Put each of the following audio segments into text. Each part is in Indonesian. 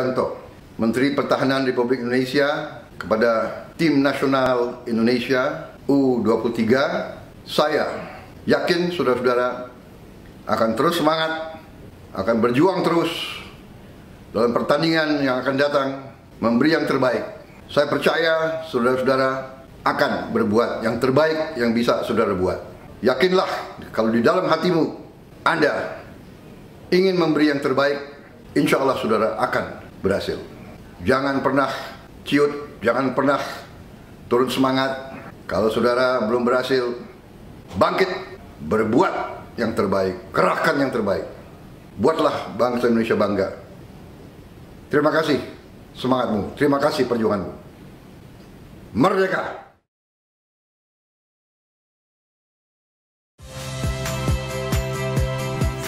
Subianto, Menteri Pertahanan Republik Indonesia, kepada Tim Nasional Indonesia U23, saya yakin saudara-saudara akan terus semangat, akan berjuang terus dalam pertandingan yang akan datang, memberi yang terbaik. Saya percaya saudara-saudara akan berbuat yang terbaik yang bisa saudara buat. Yakinlah kalau di dalam hatimu Anda ingin memberi yang terbaik, insya Allah saudara akan berhasil. Jangan pernah ciut, jangan pernah turun semangat. Kalau saudara belum berhasil, bangkit, berbuat yang terbaik, kerahkan yang terbaik. Buatlah bangsa Indonesia bangga. Terima kasih semangatmu, terima kasih perjuanganmu. Merdeka!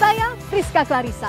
Saya Priska Clarisa.